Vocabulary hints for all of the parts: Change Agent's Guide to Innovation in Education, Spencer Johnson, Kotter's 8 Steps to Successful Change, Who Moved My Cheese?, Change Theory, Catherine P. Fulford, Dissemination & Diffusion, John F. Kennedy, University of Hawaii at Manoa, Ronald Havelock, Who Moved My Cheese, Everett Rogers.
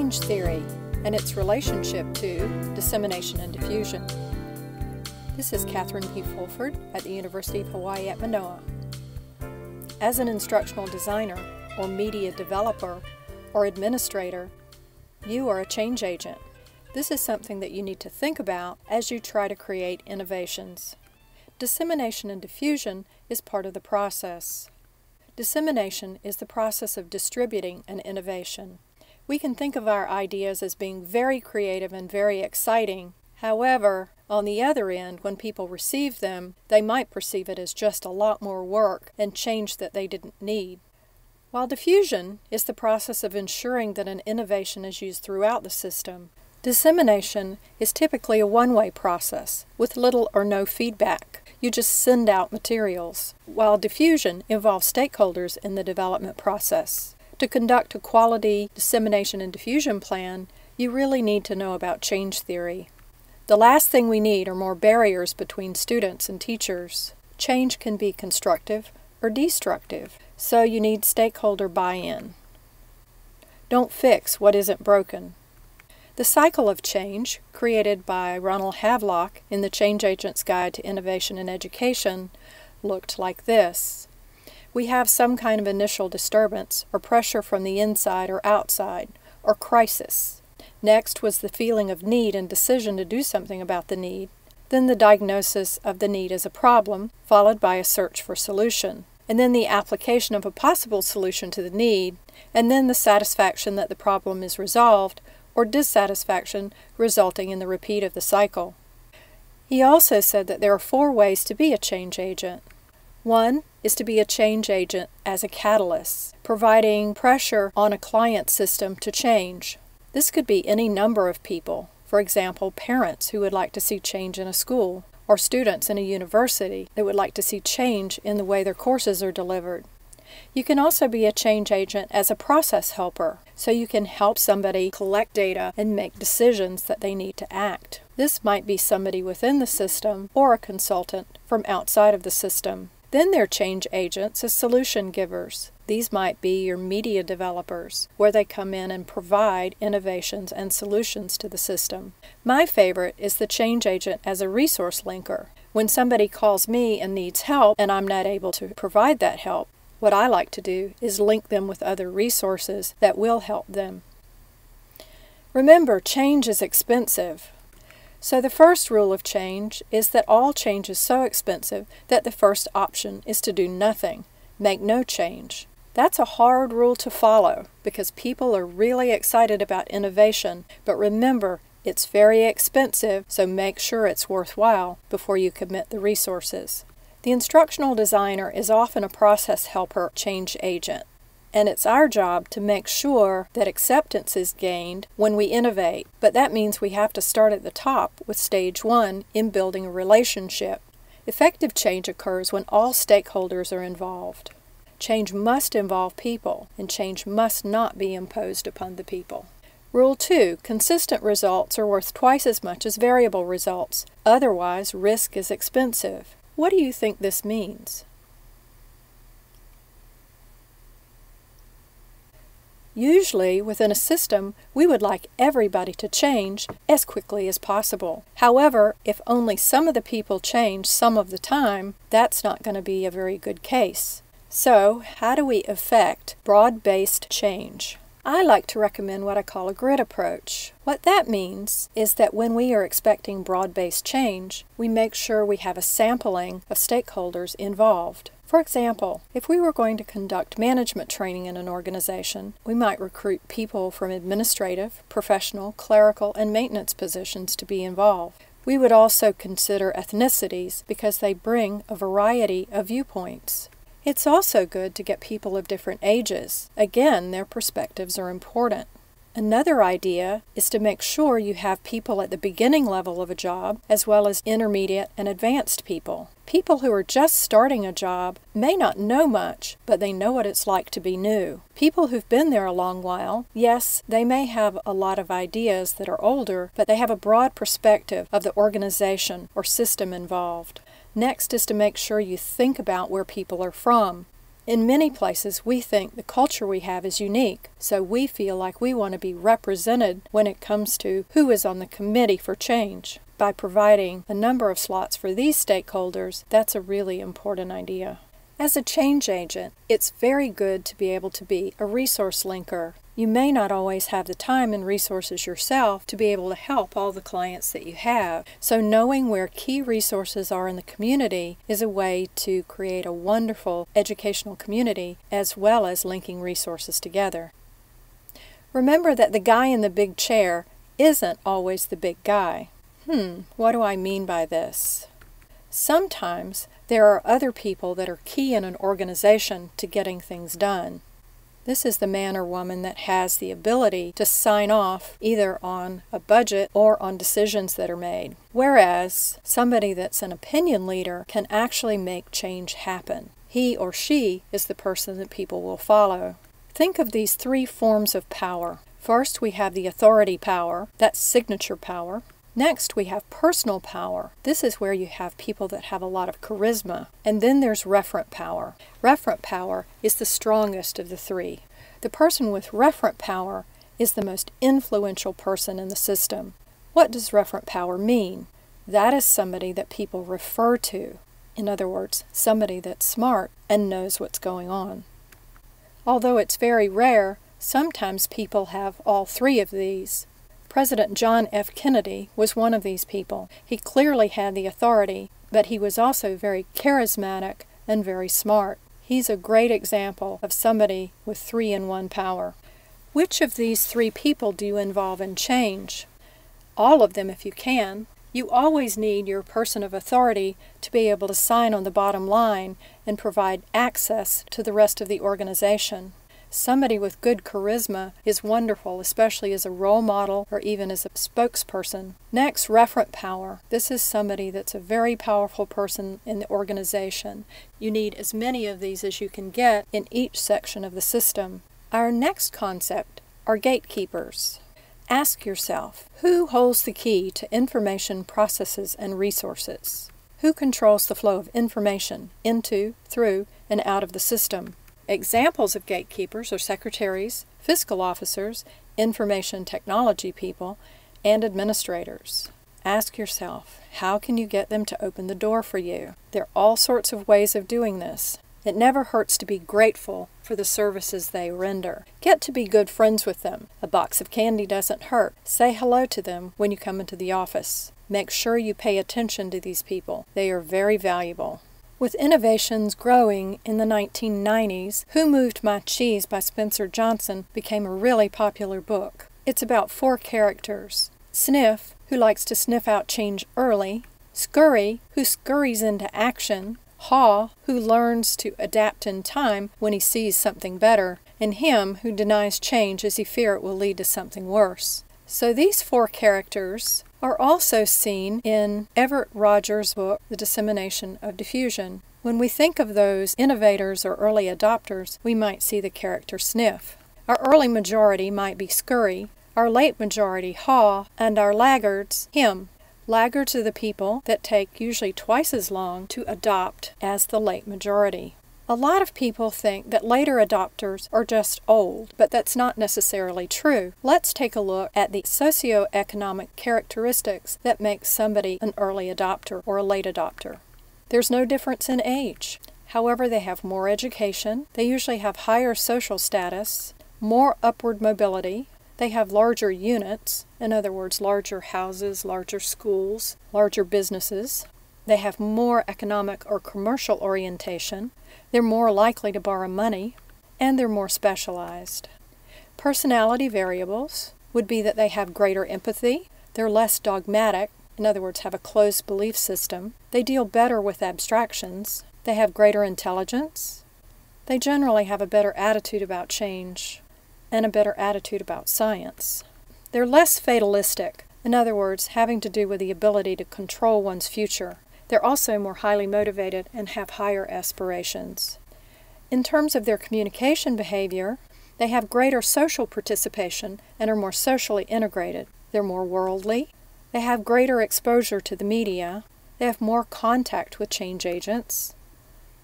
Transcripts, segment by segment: change theory and its relationship to dissemination and diffusion. This is Catherine P. Fulford at the University of Hawaii at Manoa. As an instructional designer, or media developer, or administrator, you are a change agent. This is something that you need to think about as you try to create innovations. Dissemination and diffusion is part of the process. Dissemination is the process of distributing an innovation. We can think of our ideas as being very creative and very exciting. However, on the other end, when people receive them, they might perceive it as just a lot more work and change that they didn't need. While diffusion is the process of ensuring that an innovation is used throughout the system, dissemination is typically a one-way process with little or no feedback. You just send out materials, while diffusion involves stakeholders in the development process. To conduct a quality dissemination and diffusion plan, you really need to know about change theory. The last thing we need are more barriers between students and teachers. Change can be constructive or destructive, so you need stakeholder buy-in. Don't fix what isn't broken. The cycle of change, created by Ronald Havelock in the Change Agent's Guide to Innovation in Education, looked like this. We have some kind of initial disturbance or pressure from the inside or outside, or crisis. Next was the feeling of need and decision to do something about the need, then the diagnosis of the need as a problem, followed by a search for solution, and then the application of a possible solution to the need, and then the satisfaction that the problem is resolved, or dissatisfaction resulting in the repeat of the cycle. He also said that there are four ways to be a change agent. One is to be a change agent as a catalyst, providing pressure on a client system to change. This could be any number of people, for example, parents who would like to see change in a school, or students in a university that would like to see change in the way their courses are delivered. You can also be a change agent as a process helper, so you can help somebody collect data and make decisions that they need to act. This might be somebody within the system or a consultant from outside of the system. Then there are change agents as solution givers. These might be your media developers, where they come in and provide innovations and solutions to the system. My favorite is the change agent as a resource linker. When somebody calls me and needs help and I'm not able to provide that help, what I like to do is link them with other resources that will help them. Remember, change is expensive. So the first rule of change is that all change is so expensive that the first option is to do nothing, make no change. That's a hard rule to follow because people are really excited about innovation, but remember, it's very expensive, so make sure it's worthwhile before you commit the resources. The instructional designer is often a process helper change agent, and it's our job to make sure that acceptance is gained when we innovate, but that means we have to start at the top with stage one in building a relationship. Effective change occurs when all stakeholders are involved. Change must involve people, and change must not be imposed upon the people. Rule 2. Consistent results are worth twice as much as variable results. Otherwise, risk is expensive. What do you think this means? Usually, within a system, we would like everybody to change as quickly as possible. However, if only some of the people change some of the time, that's not going to be a very good case. So, how do we affect broad-based change? I like to recommend what I call a grid approach. What that means is that when we are expecting broad-based change, we make sure we have a sampling of stakeholders involved. For example, if we were going to conduct management training in an organization, we might recruit people from administrative, professional, clerical, and maintenance positions to be involved. We would also consider ethnicities because they bring a variety of viewpoints. It's also good to get people of different ages. Again, their perspectives are important. Another idea is to make sure you have people at the beginning level of a job as well as intermediate and advanced people. People who are just starting a job may not know much, but they know what it's like to be new. People who've been there a long while, yes, they may have a lot of ideas that are older, but they have a broad perspective of the organization or system involved. Next is to make sure you think about where people are from. In many places, we think the culture we have is unique, so we feel like we want to be represented when it comes to who is on the committee for change. By providing a number of slots for these stakeholders, that's a really important idea. As a change agent, it's very good to be able to be a resource linker. You may not always have the time and resources yourself to be able to help all the clients that you have, so knowing where key resources are in the community is a way to create a wonderful educational community as well as linking resources together. Remember that the guy in the big chair isn't always the big guy. What do I mean by this? Sometimes there are other people that are key in an organization to getting things done. This is the man or woman that has the ability to sign off either on a budget or on decisions that are made, whereas somebody that's an opinion leader can actually make change happen. He or she is the person that people will follow. Think of these three forms of power. First, we have the authority power, that's signature power. Next, we have personal power. This is where you have people that have a lot of charisma. And then there's referent power. Referent power is the strongest of the three. The person with referent power is the most influential person in the system. What does referent power mean? That is somebody that people refer to. In other words, somebody that's smart and knows what's going on. Although it's very rare, sometimes people have all three of these. President John F. Kennedy was one of these people. He clearly had the authority, but he was also very charismatic and very smart. He's a great example of somebody with three-in-one power. Which of these three people do you involve in change? All of them if you can. You always need your person of authority to be able to sign on the bottom line and provide access to the rest of the organization. Somebody with good charisma is wonderful, especially as a role model or even as a spokesperson. Next, referent power. This is somebody that's a very powerful person in the organization. You need as many of these as you can get in each section of the system. Our next concept are gatekeepers. Ask yourself, who holds the key to information processes and resources? Who controls the flow of information into, through, and out of the system? Examples of gatekeepers are secretaries, fiscal officers, information technology people, and administrators. Ask yourself, how can you get them to open the door for you? There are all sorts of ways of doing this. It never hurts to be grateful for the services they render. Get to be good friends with them. A box of candy doesn't hurt. Say hello to them when you come into the office. Make sure you pay attention to these people. They are very valuable. With innovations growing in the 1990s, Who Moved My Cheese by Spencer Johnson became a really popular book. It's about four characters. Sniff, who likes to sniff out change early. Scurry, who scurries into action. Haw, who learns to adapt in time when he sees something better. And Him, who denies change as he fears it will lead to something worse. So these four characters are also seen in Everett Rogers' book, The Dissemination of Diffusion. When we think of those innovators or early adopters, we might see the character Sniff. Our early majority might be Scurry, our late majority Haw, and our laggards Him. Laggards are the people that take usually twice as long to adopt as the late majority. A lot of people think that later adopters are just old, but that's not necessarily true. Let's take a look at the socioeconomic characteristics that make somebody an early adopter or a late adopter. There's no difference in age. However, they have more education, they usually have higher social status, more upward mobility, they have larger units, in other words, larger houses, larger schools, larger businesses. They have more economic or commercial orientation, they're more likely to borrow money, and they're more specialized. Personality variables would be that they have greater empathy, they're less dogmatic, in other words, have a closed belief system, they deal better with abstractions, they have greater intelligence, they generally have a better attitude about change, and a better attitude about science. They're less fatalistic, in other words, having to do with the ability to control one's future. They're also more highly motivated and have higher aspirations. In terms of their communication behavior, they have greater social participation and are more socially integrated. They're more worldly. They have greater exposure to the media. They have more contact with change agents.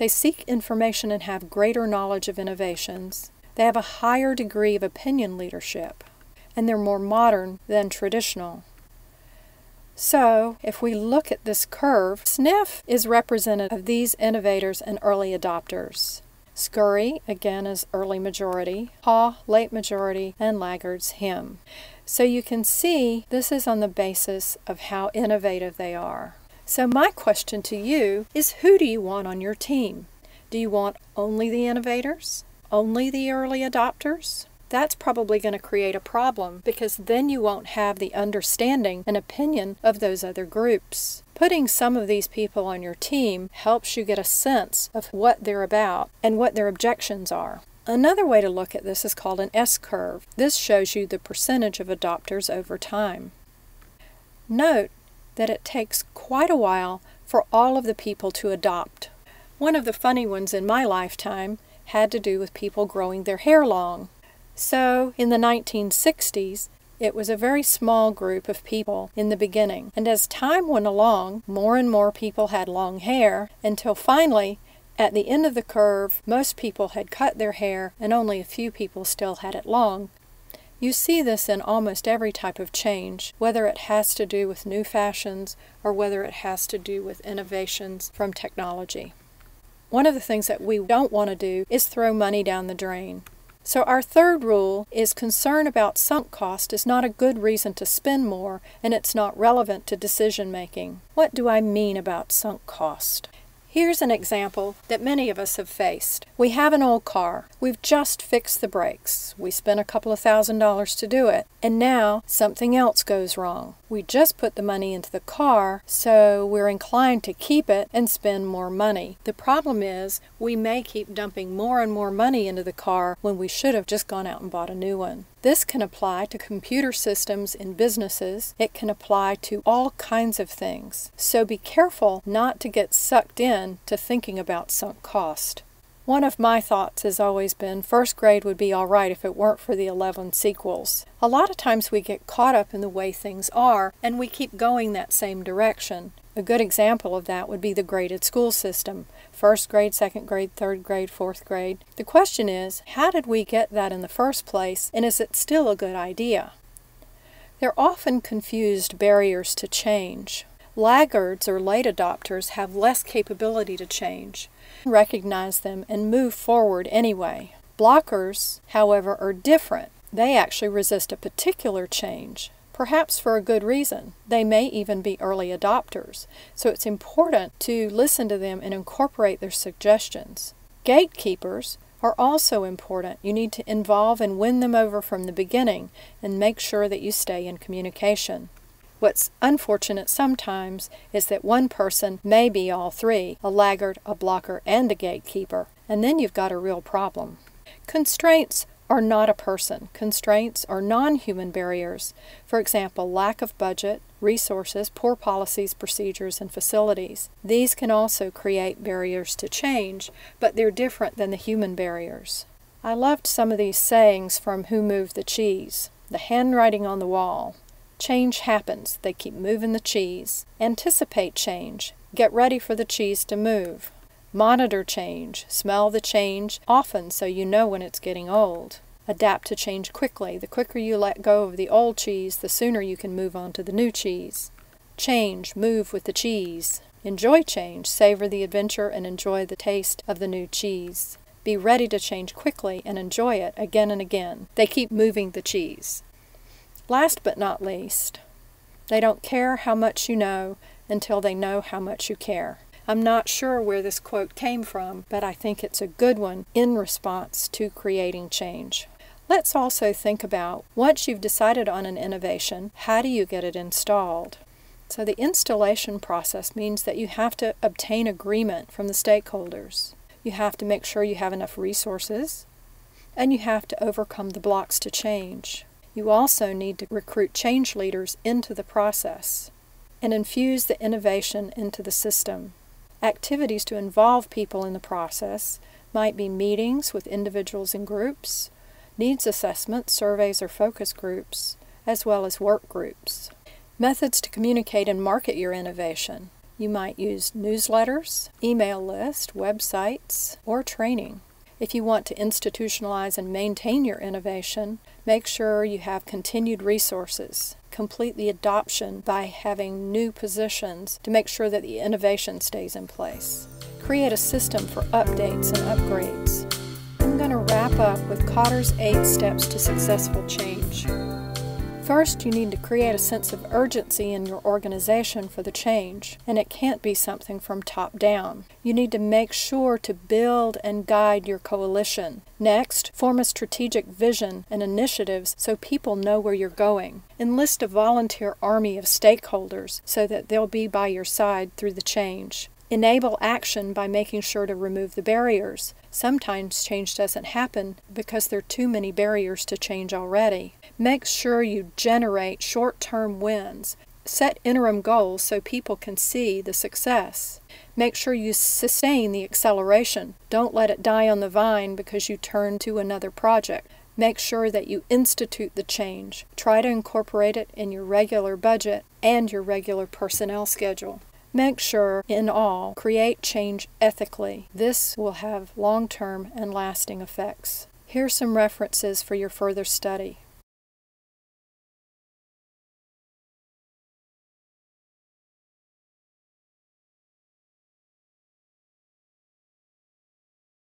They seek information and have greater knowledge of innovations. They have a higher degree of opinion leadership, and they're more modern than traditional. So, if we look at this curve, SNF is representative of these innovators and early adopters. Scurry, again, is early majority, Haw, late majority, and laggards, him. So you can see this is on the basis of how innovative they are. So my question to you is, who do you want on your team? Do you want only the innovators? Only the early adopters? That's probably going to create a problem, because then you won't have the understanding and opinion of those other groups. Putting some of these people on your team helps you get a sense of what they're about and what their objections are. Another way to look at this is called an S-curve. This shows you the percentage of adopters over time. Note that it takes quite a while for all of the people to adopt. One of the funny ones in my lifetime had to do with people growing their hair long. So, in the 1960s, it was a very small group of people in the beginning, and as time went along, more and more people had long hair, until finally, at the end of the curve, most people had cut their hair, and only a few people still had it long. You see this in almost every type of change, whether it has to do with new fashions, or whether it has to do with innovations from technology. One of the things that we don't want to do is throw money down the drain. So our third rule is concern about sunk cost is not a good reason to spend more, and it's not relevant to decision making. What do I mean about sunk cost? Here's an example that many of us have faced. We have an old car. We've just fixed the brakes. We spent a couple of $1,000s to do it, and now something else goes wrong. We just put the money into the car, so we're inclined to keep it and spend more money. The problem is we may keep dumping more and more money into the car when we should have just gone out and bought a new one. This can apply to computer systems in businesses. It can apply to all kinds of things. So be careful not to get sucked in to thinking about sunk cost. One of my thoughts has always been first grade would be all right if it weren't for the 11 sequels. A lot of times we get caught up in the way things are, and we keep going that same direction. A good example of that would be the graded school system. First grade, second grade, third grade, fourth grade. The question is, how did we get that in the first place, and is it still a good idea? They're often confused barriers to change. Laggards or late adopters have less capability to change. Recognize them and move forward anyway. Blockers, however, are different. They actually resist a particular change. Perhaps for a good reason. They may even be early adopters, so it's important to listen to them and incorporate their suggestions. Gatekeepers are also important. You need to involve and win them over from the beginning and make sure that you stay in communication. What's unfortunate sometimes is that one person may be all three, a laggard, a blocker, and a gatekeeper, and then you've got a real problem. Constraints are not a person. Constraints are non-human barriers. For example, lack of budget, resources, poor policies, procedures, and facilities. These can also create barriers to change, but they're different than the human barriers. I loved some of these sayings from Who Moved the Cheese? The handwriting on the wall. Change happens. They keep moving the cheese. Anticipate change. Get ready for the cheese to move. Monitor change. Smell the change often so you know when it's getting old. Adapt to change quickly. The quicker you let go of the old cheese, the sooner you can move on to the new cheese. Change. Move with the cheese. Enjoy change. Savor the adventure and enjoy the taste of the new cheese. Be ready to change quickly and enjoy it again and again. They keep moving the cheese. Last but not least, they don't care how much you know until they know how much you care. I'm not sure where this quote came from, but I think it's a good one in response to creating change. Let's also think about, once you've decided on an innovation, how do you get it installed? So the installation process means that you have to obtain agreement from the stakeholders. You have to make sure you have enough resources, and you have to overcome the blocks to change. You also need to recruit change leaders into the process and infuse the innovation into the system. Activities to involve people in the process might be meetings with individuals and groups, needs assessments, surveys, or focus groups, as well as work groups. Methods to communicate and market your innovation. You might use newsletters, email lists, websites, or training. If you want to institutionalize and maintain your innovation, make sure you have continued resources. Complete the adoption by having new positions to make sure that the innovation stays in place. Create a system for updates and upgrades. I'm going to wrap up with Kotter's 8 Steps to Successful Change. First, you need to create a sense of urgency in your organization for the change, and it can't be something from top down. You need to make sure to build and guide your coalition. Next, form a strategic vision and initiatives so people know where you're going. Enlist a volunteer army of stakeholders so that they'll be by your side through the change. Enable action by making sure to remove the barriers. Sometimes change doesn't happen because there are too many barriers to change already. Make sure you generate short-term wins. Set interim goals so people can see the success. Make sure you sustain the acceleration. Don't let it die on the vine because you turn to another project. Make sure that you institute the change. Try to incorporate it in your regular budget and your regular personnel schedule. Make sure, in all, create change ethically. This will have long-term and lasting effects. Here's some references for your further study.